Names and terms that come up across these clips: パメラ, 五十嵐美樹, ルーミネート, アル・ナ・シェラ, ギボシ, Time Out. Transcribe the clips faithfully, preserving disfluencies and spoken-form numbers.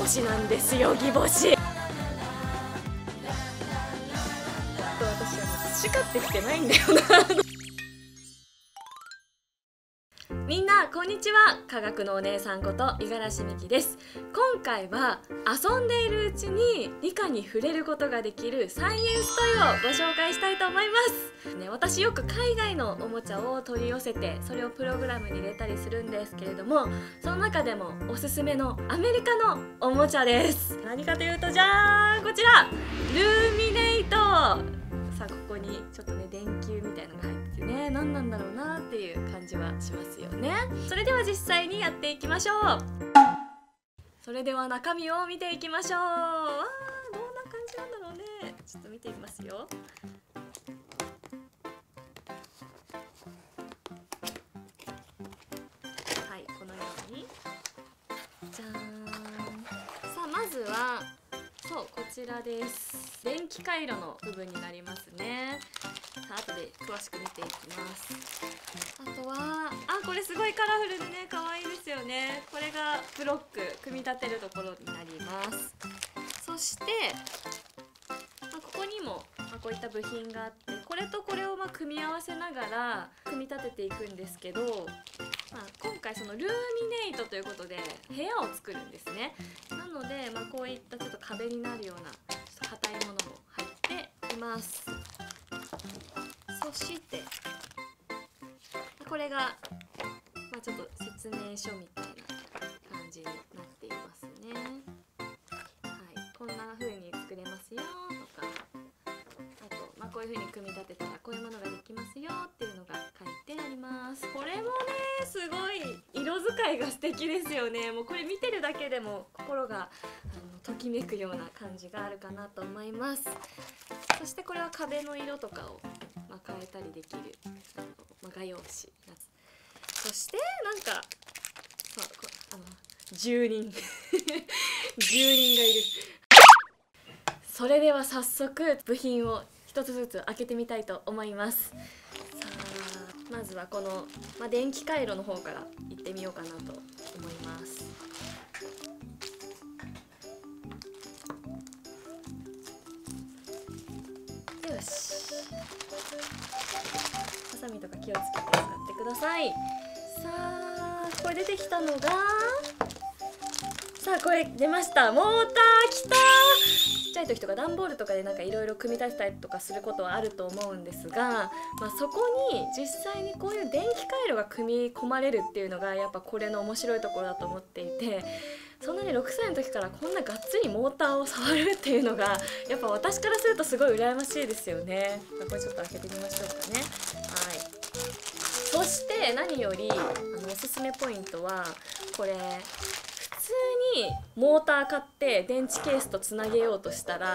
星なんですよ、ギボシ。私は培ってきてないんだよな。みんなこんにちは、科学のお姉さんこと五十嵐美樹です。今回は遊んでいるうちに理科に触れることができるサイエンストイをご紹介したいと思います、ね、私よく海外のおもちゃを取り寄せてそれをプログラムに入れたりするんですけれども、その中でもおすすめのアメリカのおもちゃです。何かというと、じゃーん、こちらルーミネイト。さあ、ここにちょっとね、電球みたいなのが入ってね、何なんだろうなっていう感じはしますよね。それでは実際にやっていきましょう。それでは中身を見ていきましょう。わー、どんな感じなんだろうね。ちょっと見ていきますよ。はい、このように、じゃーん。さあ、まずはそう、こちらです。電気回路の部分になりますね。あとで詳しく見ていきます。あとは、あ、これすごいカラフルでね、可愛いですよね。これがブロック組み立てるところになります。そして、まあ、ここにも、まあ、こういった部品があって、これとこれをまあ組み合わせながら組み立てていくんですけど、まあ、今回そのルーミネイトということで部屋を作るんですね。なので、まあ、こういったちょっと壁になるような硬いものも入っています。そしてこれが、まあ、ちょっと説明書みたいな感じになっていますね。はい、こんな風に作れますよとか、あと、まあ、こういう風に組み立てたらこういうものができますよっていうのが書いてあります。これもね、すごい色使いが素敵ですよね。もうこれ見てるだけでも心があのときめくような感じがあるかなと思います。そしてこれは壁の色とかをまあ変えたりできる、あの、まあ、画用紙。そしてなんか、まあ、こあの住人住人がいる。それでは早速部品を一つずつ開けてみたいと思います。さあ、まずはこの、まあ、電気回路の方からいってみようかなと思います。よし。ハサミとか気をつけて使ってください。さあ、これ出てきたのが、さあ、これ出ました、モーター。きたー。ちっちゃい時とか段ボールとかでなんかいろいろ組み立てたりとかすることはあると思うんですが、まあ、そこに実際にこういう電気回路が組み込まれるっていうのがやっぱこれの面白いところだと思っていて。そんなにろくさいの時からこんながっつりモーターを触るっていうのがやっぱ私からするとすごい羨ましいですよね。これちょっと開けてみましょうかね。はい。そして何よりあのおすすめポイントはこれ、普通にモーター買って電池ケースとつなげようとしたら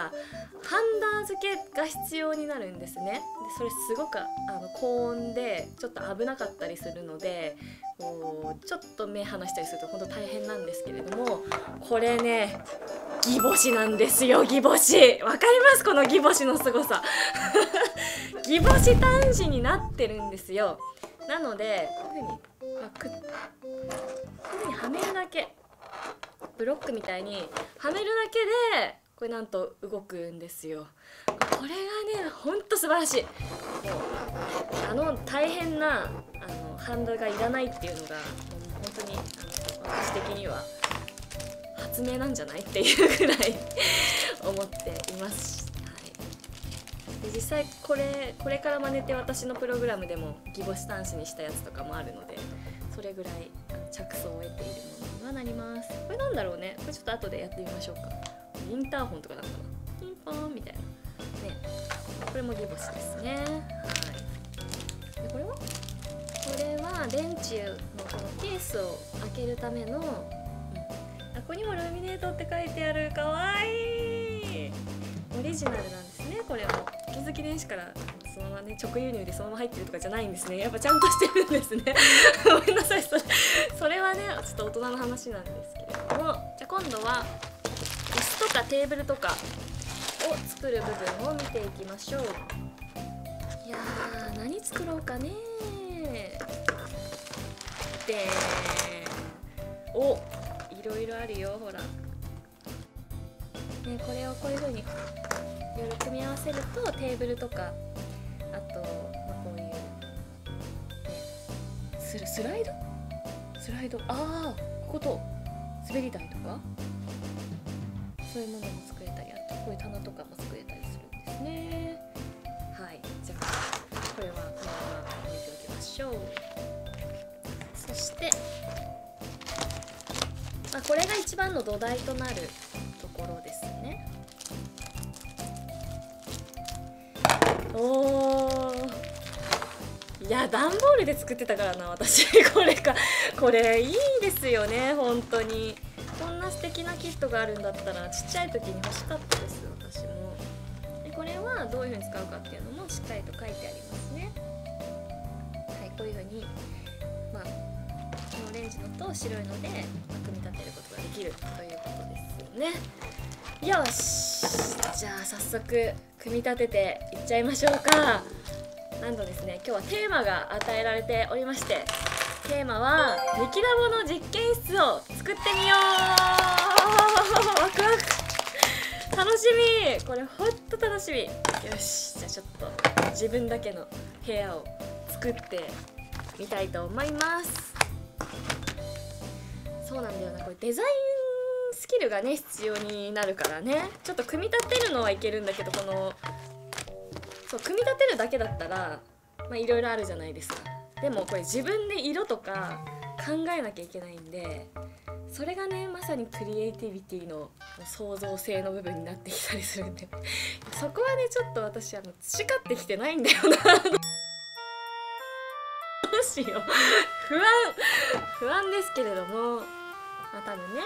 ハンダー付けが必要になるんですね。でそれすごくあの高温でちょっと危なかったりするので、こうちょっと目離したりすると本当大変なんですけれども、これね、ギボシなんですよ、ギボシ。わかりますこのギボシのすごさギボシ端子になってるんですよ。なのでこういうふうに、まあ、くっこういうふうにはめるだけ、ブロックみたいにはめるだけでこれなんと動くんですよ。これがね、ほんと素晴らしい。もうあの大変なあのハンドがいらないっていうのが本当に私的には発明なんじゃないっていうぐらい思っています、はい、で実際これこれから真似て私のプログラムでもギボシ端子にしたやつとかもあるので、それぐらい着想を得ているものにはなります。これなんだろうね、これちょっと後でやってみましょうか。インターホンとかだったらピンポーンみたいなね。これもギボシですね。はい。でこれはこれは電池のこのケースを開けるための、うん、あ、ここにもルミネートって書いてある。かわいい。オリジナルなんですね。これも気づき電子からそのままね、直輸入でそのまま入ってるとかじゃないんですね。やっぱちゃんとしてるんですねごめんなさい、それそれはねちょっと大人の話なんですけれども、じゃあ今度は椅子とかテーブルとかを作る部分を見ていきましょう。いやー、何作ろうかねー。でーん、お、いろいろあるよ。ほら、ね、これをこういうふうにいろいろ組み合わせるとテーブルとか、あと、まあ、こういう、ね、スラ、スライドスライドああここと滑り台とかそういうものも作れたり、あとこういう棚とかも作れたりするんですね。はい、じゃあこれはこのまま置いておきましょう。そして、まあ、これが一番の土台となるところですね。おー、いや段ボールで作ってたからな私これかこれいいですよね、本当にこんな素敵なキットがあるんだったらちっちゃい時に欲しかったです私も。でこれはどういうふうに使うかっていうのもしっかりと書いてありますね。はい、こういうふうに、まあ、このオレンジのと白いので、まあ、組み立てることができるということですよね。よし、じゃあ早速組み立てていっちゃいましょうか。なんとですね、今日はテーマが与えられておりまして、テーマは「ミキラボの実験室を作ってみよう」ワクワク楽しみ、これほんと楽しみ。よし、じゃあちょっと自分だけの部屋を作ってみたいと思います。そうなんだよな、これデザインスキルがね必要になるからね。ちょっと組み立てるのはいけるんだけど、このそう組み立てるだけだったらいろいろあるじゃないですか。でもこれ自分で色とか考えなきゃいけないんで、それがねまさにクリエイティビティの創造性の部分になってきたりするんでそこはねちょっと私あの培ってきてないんだよなどうしよう不安不安ですけれども、まあ多分ね、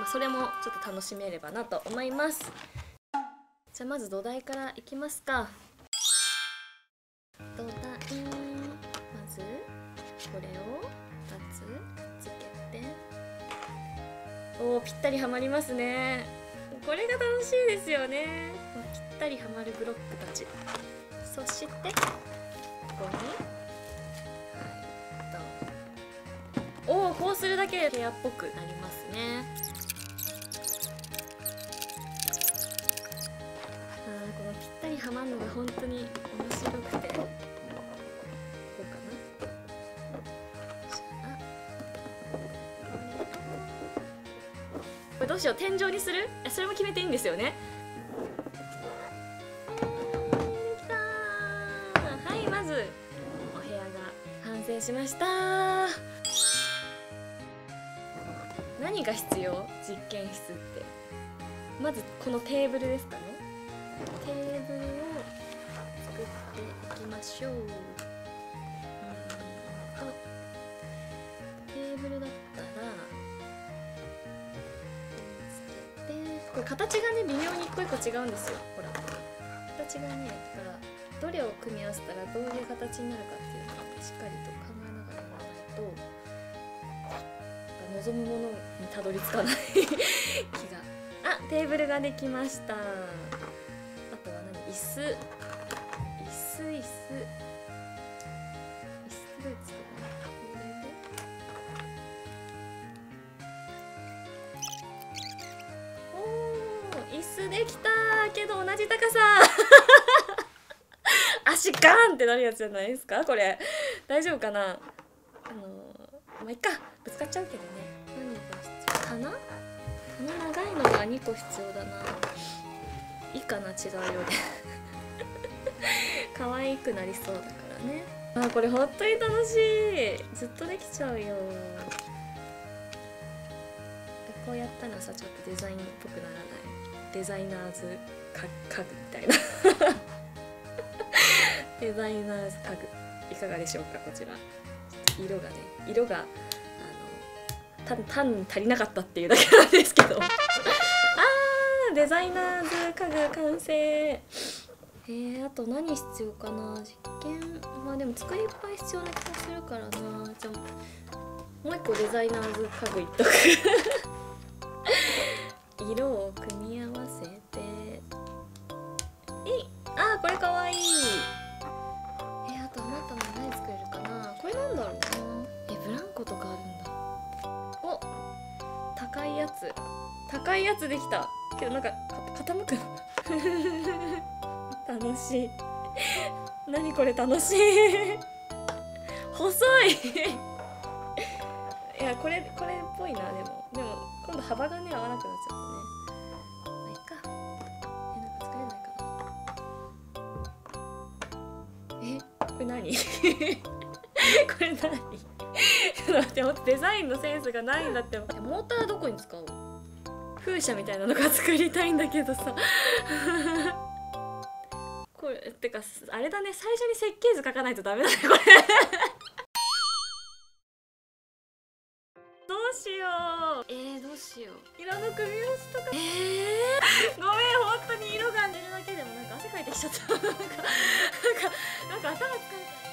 まあ、それもちょっと楽しめればなと思います。じゃあまず土台からいきますか。土台、まずこれをふたつつけて、おおぴったりはまりますね。これが楽しいですよね、ぴったりはまるブロックたち。そしてここに、はい、とおおこうするだけで部屋っぽくなりますね。はまるのが本当に面白くて、ここかな。これどうしよう、天井にする？それも決めていいんですよね。きたー。はい、まずお部屋が完成しましたー。何が必要？実験室ってまずこのテーブルですかね。テーブルを作っていきましょう。うんとテーブルだったらつけて、これ形がね微妙に一個一個違うんですよ。ほら形がね、だからどれを組み合わせたらどういう形になるかっていうのをしっかりと考えながらやらないと望むものにたどり着かない気が。あ、テーブルができました。椅子椅子椅子椅子どう作るんだろう。おー、椅子できたけど同じ高さ足ガーンってなるやつじゃないですかこれ。大丈夫かな。あのー、まあいっか、ぶつかっちゃうけどね。何が必要？棚？棚長いのがにこ必要だな。いいかな、違うようで可愛くなりそうだからね。あ、これ本当に楽しい、ずっとできちゃうよ。こうやったらさ、ちょっとデザインっぽくならない？デザイナーズ家具みたいなデザイナーズ家具いかがでしょうか。こちら色がね、色があの単に足りなかったっていうだけなんですけどデザイナーズ家具完成。えー、あと何必要かな、実験。まあでも作りいっぱい必要な気がするからな。じゃあもう一個デザイナーズ家具いっとく色を組み合わせて、えい、あーこれかわいい。えー、あと余ったの何作れるかな。これなんだろうな。えブランコとかあるんだ。お高い高いやつ高いやつできたけどなんか傾く楽しい何これ楽しい細いいやこれこれっぽいな。でもでも今度幅がね合わなくなっちゃったね。まあいいか。えなんか作れないかな。えこれ何これ何ちょっと待って、もっとデザインのセンスがないんだって。モーターどこに使う？風車みたいなのが作りたいんだけどさこれってかあれだね、最初に設計図書かないとダメだねこれどうしよう。えー、どうしよう。色の組み合わせとか、えー、ごめん、本当に色が出るだけでもなんか汗かいてきちゃったなんかなんかなんか頭疲れた。